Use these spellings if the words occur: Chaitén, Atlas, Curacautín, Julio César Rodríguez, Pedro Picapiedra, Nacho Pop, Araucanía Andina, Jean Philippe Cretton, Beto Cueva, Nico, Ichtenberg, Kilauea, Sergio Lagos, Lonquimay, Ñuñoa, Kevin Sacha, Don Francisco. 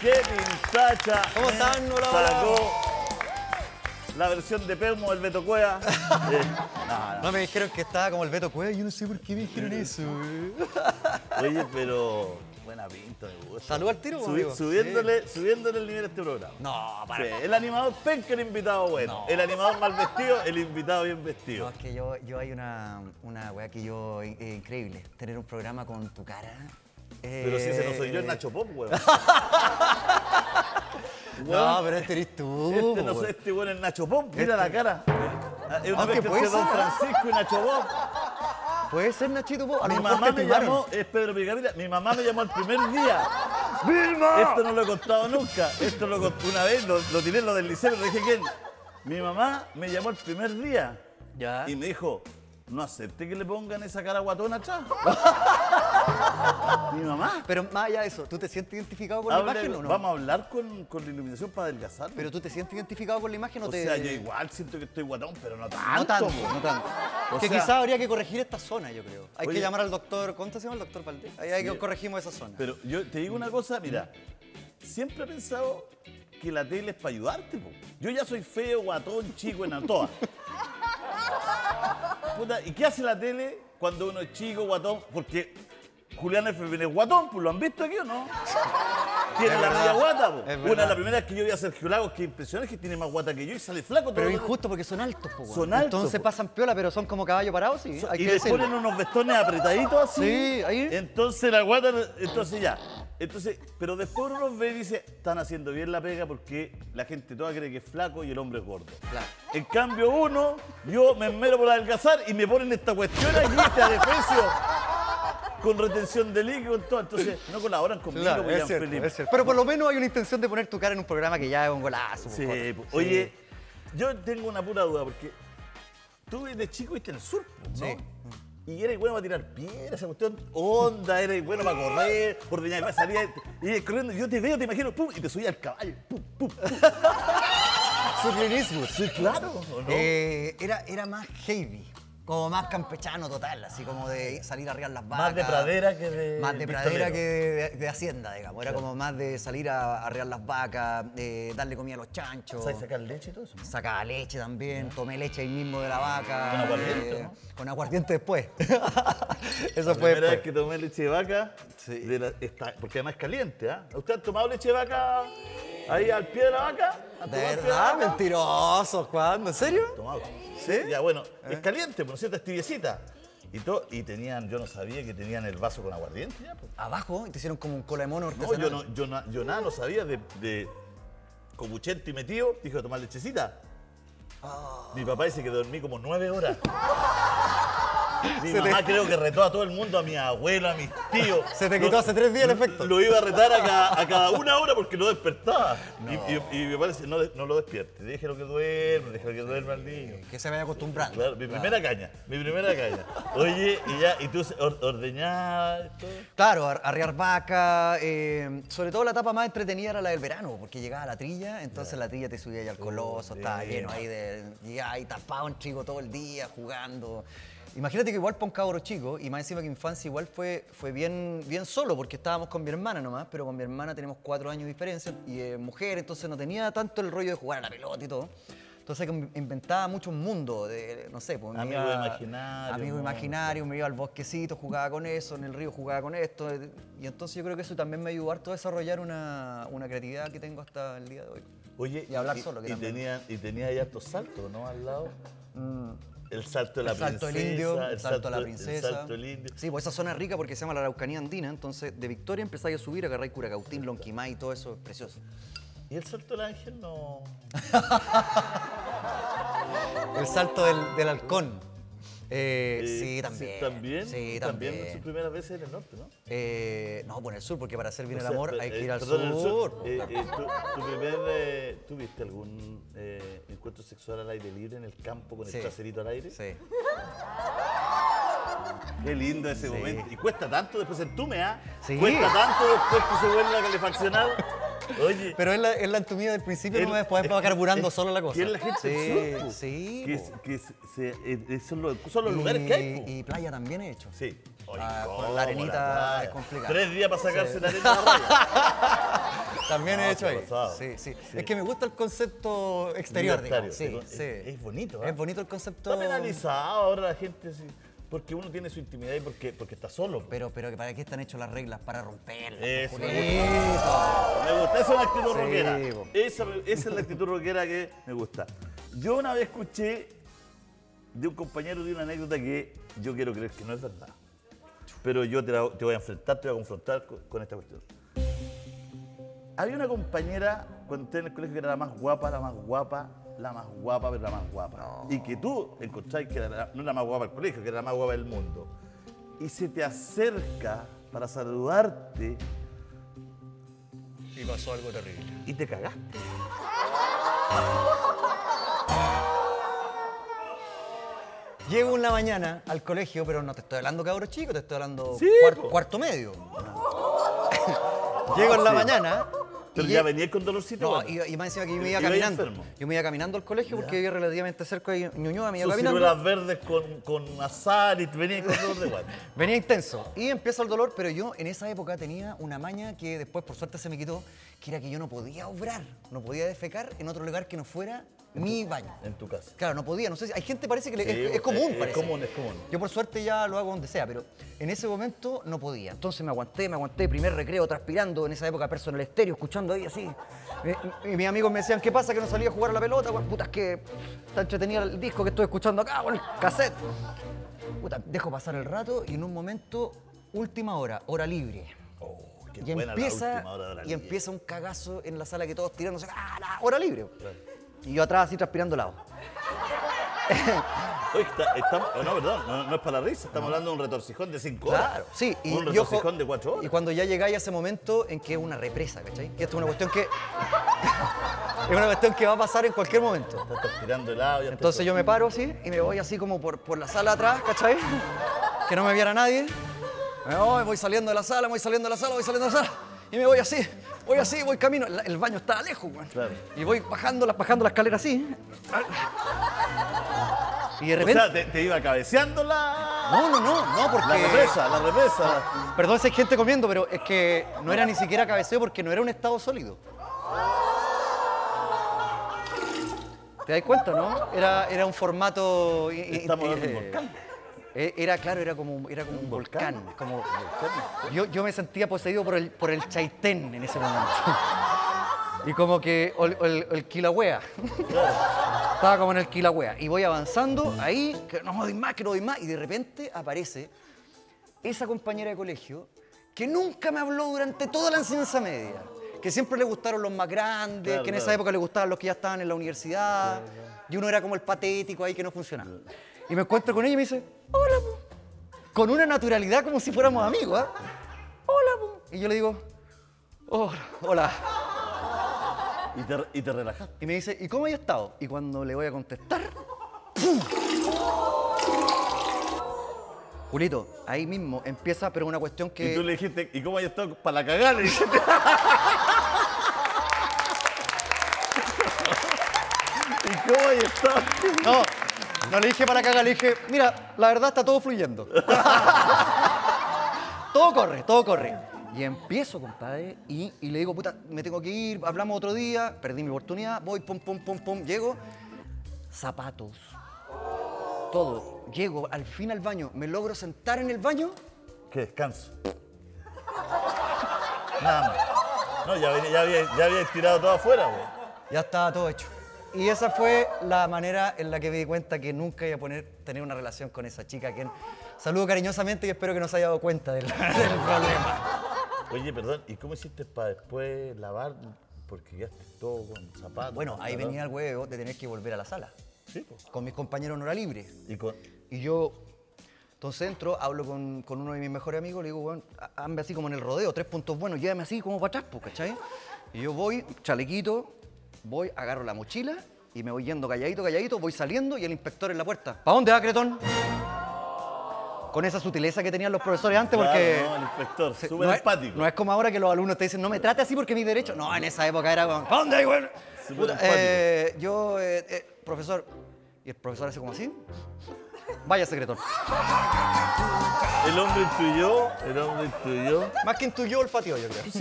Kevin Sacha sacó la versión de Permo del Beto Cueva. No, me dijeron que estaba como el Beto Cueva, yo no sé por qué me dijeron eso. Oye, pero... Buena pinta, me gusta. Salud al tiro, amigo. Subiéndole el nivel a este programa. No, para nada. El animador penca, el invitado bueno. No. El animador mal vestido, el invitado bien vestido. No, es que yo hay una weá que yo... increíble. Tener un programa con tu cara. Pero si ese no soy yo, el Nacho Pop, weón. No, pero este eres tú. Este no soy este weón, el Nacho Pop. Mira la cara. Es una mezcla entre Don Francisco y Nacho Pop. Puede ser Nachito Pop. Mi mamá me llamó, es Pedro Picapiedra, mi mamá me llamó el primer día. ¡Vilma! Esto no lo he contado nunca. Esto lo conté una vez, lo tiré en lo del liceo, le dije que mi mamá me llamó el primer día. ¿Ya? Y me dijo, no acepte que le pongan esa cara guatona atrás. Mi mamá. Pero más allá de eso, ¿tú te sientes identificado con la imagen o no? Vamos a hablar con la iluminación para adelgazar. Pero ¿tú te sientes identificado con la imagen o te...? O sea, yo igual siento que estoy guatón, pero no tanto. No tanto, no tanto. O que sea... quizás habría que corregir esta zona, yo creo. Hay que llamar al doctor... ¿Cómo se llama el doctor Valdés? Ahí hay que corregimos esa zona. Pero yo te digo una cosa, mira. Siempre he pensado que la tele es para ayudarte, po. Yo ya soy feo, guatón, chico, en Antoa. Puta, ¿y qué hace la tele cuando uno es chico, guatón? Porque Julián F. es guatón, pues, ¿lo han visto aquí o no? Tiene la media guata, po. Una de las primeras que yo vi a Sergio Lagos, que impresiona, es que tiene más guata que yo y sale flaco. Pero es injusto porque son altos, po. Son altos. Entonces pasan piola, pero son como caballo parados, sí. Y le ponen unos vestones apretaditos así. Sí, ahí. Entonces la guata, entonces ya. Entonces, pero después uno los ve y dice, están haciendo bien la pega porque la gente toda cree que es flaco y el hombre es gordo. Claro. En cambio uno, yo me esmero por adelgazar y me ponen esta cuestión aquí, te adefesio, con retención de líquido y todo. Entonces, no colaboran conmigo, claro, con Jean Philippe. Pero por lo menos hay una intención de poner tu cara en un programa que ya es un golazo. Sí, oye, yo tengo una pura duda porque tú desde chico viste el surf, ¿no? Sí. Y eres bueno para tirar piedras, esa cuestión, onda, eres bueno para correr, ordeñar, para salir, y corriendo, yo te veo, te imagino, pum, y te subí al caballo, pum, pum, pum. Surrealismo. Sí, claro. ¿O no? Era más heavy, como más campechano total, así como de salir a arriar las vacas. Más de pradera que de... Más de pradera que de hacienda, digamos. Era como más de salir a arriar las vacas, de darle comida a los chanchos. ¿Sabes sacar leche y todo eso? ¿No? Sacaba leche también, tomé leche ahí mismo de la vaca. Con aguardiente, ¿no? Con aguardiente después. Eso fue después. La primera vez que tomé leche de vaca, sí. Porque además es caliente, ¿ah? ¿Eh? ¿Ustedes han tomado leche de vaca ahí al pie de la vaca? ¿De verdad? Mentirosos, ¿cuándo? ¿En serio? Tomado. ¿Sí? Ya, bueno, es caliente, por cierto, es tibiecita. Y tenían, yo no sabía que tenían el vaso con aguardiente. Ya, pues. ¿Abajo? ¿Y te hicieron como un cola de mono artesanal? No, yo nada no sabía de cobuchento y metido, dijo de tomar lechecita. Oh. Mi papá dice que dormí como 9 horas. Mi mamá creo que retó a todo el mundo, a mi abuelo, a mis tíos. Se te quitó hace 3 días el efecto. Lo iba a retar a cada una hora porque no despertaba. No. Y me parece, no lo despierte. Déjalo que duerma al niño. Que se vaya acostumbrando. Claro, mi primera caña. Oye, y tú ordeñabas. Claro, arrear vaca. Sobre todo la etapa más entretenida era la del verano, porque llegaba a la trilla, entonces la trilla te subía ahí al coloso, estaba lleno ahí de. Llegaba ahí tapado en trigo todo el día, jugando. Imagínate que igual para un cabro chico, y más encima que infancia igual fue bien solo, porque estábamos con mi hermana nomás, pero con mi hermana tenemos 4 años de diferencia, y mujer, entonces no tenía tanto el rollo de jugar a la pelota y todo. Entonces inventaba mucho un mundo, no sé, pues, amigo imaginario, me iba al bosquecito, jugaba con eso, en el río jugaba con esto, y entonces yo creo que eso también me ayudó harto a desarrollar una creatividad que tengo hasta el día de hoy. Oye, y hablar solo. Y tenía ahí hartos saltos, ¿no? Al lado. El salto de la princesa. El salto del indio, el salto de la princesa. El salto del indio. Sí, pues esa zona es rica porque se llama la Araucanía Andina, entonces de Victoria empezáis a subir, agarráis Curacautín, Lonquimay y todo eso, es precioso. ¿Y el salto del ángel no? El salto del halcón. Sí, también. Sí, también. Sí, también en sus primeras veces en el norte, ¿no? No, bueno, el sur, porque para hacer bien el amor hay que ir al sur. ¿Tú viste algún encuentro sexual al aire libre en el campo con el traserito al aire? Sí. Qué lindo ese momento. Y cuesta tanto después el tume, ¿ah? Sí. Cuesta tanto después que se vuelve a calefaccionar. Oye, pero es la entumida del principio, no después va carburando solo la cosa. ¿Quién la gente? Sí. Son los lugares que hay. Y playa también he hecho. Sí. Oye, con la arenita es complicada. 3 días para sacarse la arena de la playa. También he hecho ahí. Sí. Es que me gusta el concepto exterior, digamos. Es bonito, ¿eh? Es bonito el concepto. Está penalizado ahora la gente, sí, porque uno tiene su intimidad y porque está solo. Pero ¿para qué están hechas las reglas? Para romperlas. Eso, me gusta. Esa es la actitud rockera. Esa es la actitud rockera que me gusta. Yo una vez escuché de un compañero de una anécdota que yo quiero creer que no es verdad. Pero yo te voy a enfrentar, te voy a confrontar con esta cuestión. Había una compañera cuando usted en el colegio que era la más guapa. No. Y que tú encontrás que no la más guapa del colegio, que era la más guapa del mundo. Y se te acerca para saludarte. Y pasó algo terrible. Y te cagaste. Llego en la mañana al colegio, pero no te estoy hablando cabro chico, te estoy hablando cuarto medio. Llego en la mañana. Pero ya venía con dolorcito. No, y más encima que yo me iba caminando. Yo me iba caminando al colegio porque vivía relativamente cerca de Ñuñoa, me iba caminando. Las verdes con azar y venía con dolor de guata. Venía intenso. Y empieza el dolor, pero yo en esa época tenía una maña que después por suerte se me quitó, que era que yo no podía obrar, no podía defecar en otro lugar que no fuera mi baño. En tu casa. Claro, no podía, no sé si... Hay gente parece que es común, parece. Es común. Yo por suerte ya lo hago donde sea, pero en ese momento no podía. Entonces me aguanté, primer recreo, transpirando, en esa época Personal Estéreo, escuchando ahí así. Y mis amigos me decían, ¿qué pasa que no salía a jugar a la pelota? Bueno, puta, es que está entretenido el disco que estoy escuchando acá, bueno, el cassette. Puta, dejo pasar el rato y en un momento, última hora, hora libre. Oh. Y empieza un cagazo en la sala que todos tirándose, ¡ah, la hora libre! Claro. Y yo atrás así transpirando helado. Oye, no, perdón, no es para la risa, estamos hablando de un retorcijón de 5 horas. Claro, sí. Y un retorcijón de 4 horas. Y cuando ya llegáis a ese momento en que es una represa, ¿cachai? Que esto es una cuestión que... es una cuestión que va a pasar en cualquier momento. Estás transpirando helado. Entonces yo me paro así y me voy así como por la sala atrás, ¿cachai? Que no me viera nadie. No, voy saliendo de la sala. Y me voy así, voy camino. El baño está lejos, güey. Claro. Y voy bajando la escalera así. Y de repente... O sea, te iba cabeceando la... No, porque... La represa. Perdón si hay gente comiendo, pero es que no era ni siquiera cabeceo porque no era un estado sólido. ¿Te das cuenta, no? Era un formato... Estamos en un volcán. Era como un volcán. Yo me sentía poseído por el chaitén en ese momento. Y como que el Kilauea. Estaba como en el Kilauea. Y voy avanzando ahí, que no doy más. Y de repente aparece esa compañera de colegio que nunca me habló durante toda la enseñanza media. Que siempre le gustaron los más grandes, claro, que en esa época le gustaban los que ya estaban en la universidad. Claro. Y uno era como el patético ahí que no funcionaba. Y me encuentro con ella y me dice, hola, con una naturalidad como si fuéramos amigos, ¿eh? Hola, y yo le digo, hola. Y te relajas. Y me dice, ¿y cómo has estado? Y cuando le voy a contestar, ¡pum! Julito, ahí mismo empieza, pero una cuestión que... Y tú le dijiste, ¿y cómo has estado? Para la cagada, le dijiste. ¿Y cómo has estado? No. No le dije para cagar, le dije, mira, la verdad está todo fluyendo. todo corre. Y empiezo, compadre, y le digo, puta, me tengo que ir, hablamos otro día, perdí mi oportunidad, voy, pum, llego. Zapatos, todo. Llego al fin al baño, me logro sentar en el baño. Que descanso. Nada más. No, ya había tirado todo afuera, güey. Ya estaba todo hecho. Y esa fue la manera en la que me di cuenta que nunca iba a tener una relación con esa chica, quien saludo cariñosamente y espero que no se haya dado cuenta del problema. Oye, perdón, ¿y cómo hiciste para después lavar? Porque quedaste todo con zapatos. Bueno, ahí venía el huevo de tener que volver a la sala. Sí, pues. Con mis compañeros en hora libre. Y yo, entonces entro, hablo con uno de mis mejores amigos, le digo, bueno, hazme así como en el rodeo, 3 puntos buenos, llévame así como para atrás, pues, ¿cachai? Y yo voy, chalequito. Voy, agarro la mochila y me voy yendo calladito, voy saliendo y el inspector en la puerta. ¿Para dónde va, Cretón? Con esa sutileza que tenían los profesores antes, claro, porque... No, el inspector, súper empático. No es como ahora que los alumnos te dicen, no me trate así porque mis derechos... No, en esa época era como, ¿para dónde hay, güey? Profesor... Y el profesor hace como así. Váyase, Cretón. El hombre intuyó, más que intuyó, olfateó, yo creo.